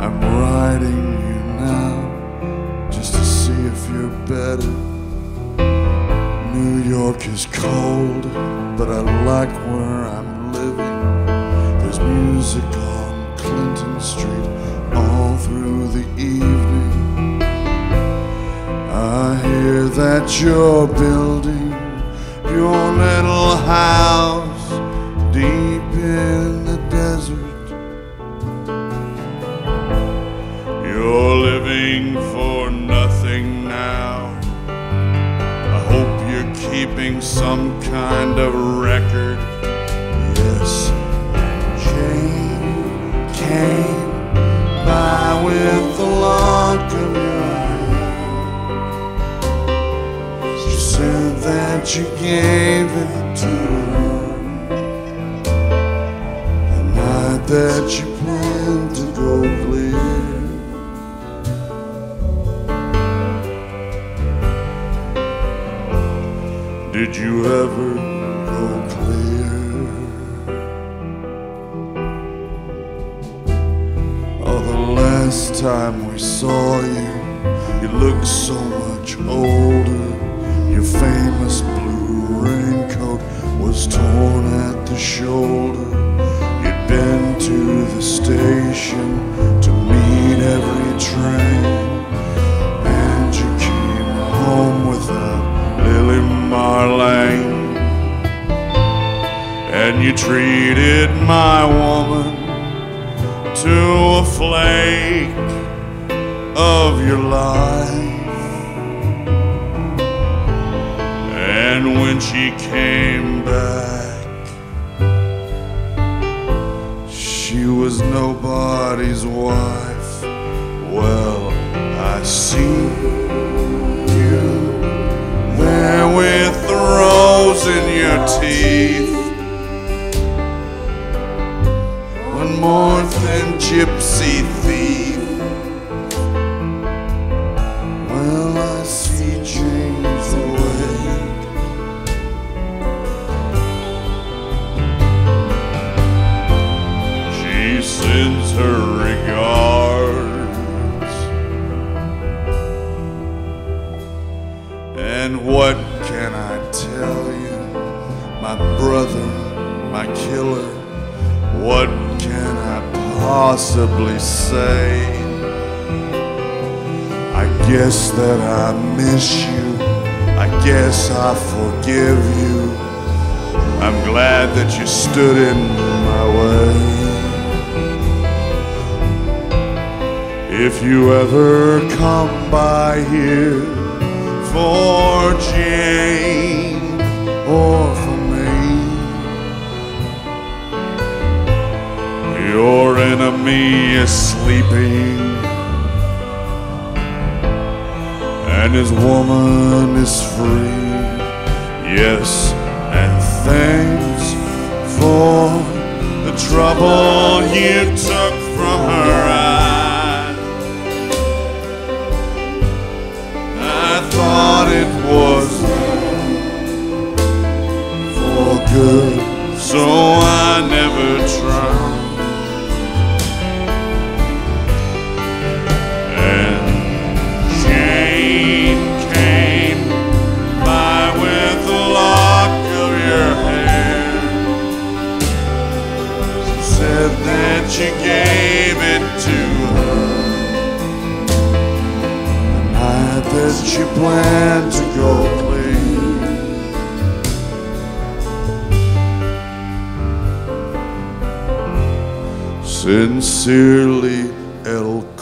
I'm riding you now just to see if you're better. New York is cold, but I like where I'm living. There's music on Clinton Street all through the evening. I hear that you're building your little house deep in the desert. You're living for nothing now. I hope you're keeping some kind of record. Yes, and came by with the lock of your eye. She said that you gave it to her the night that you planned to go clear. Did you ever go clear? Oh, the last time we saw you, you looked so much older. Your famous blue raincoat was torn at the shoulder. You'd been to the station to meet every train, and you came home with a Lily Marlene. And you treated my woman to a flake of your life. And when she came back, she was nobody's wife. Well, I see you there with the rose in your teeth. One more than gypsy thief. Well, I see James awake. She sends her regards. And what can I tell you, my brother, my killer? What can I possibly say? I guess that I miss you. I guess I forgive you. I'm glad that you stood in my way. If you ever come by here for Jane or for me, your enemy is sleeping and his woman is free. Yes, and thanks for the trouble you took from her eyes. I thought it was for good, so I never tried. She gave it to her the night that she planned to go clean. Sincerely, L.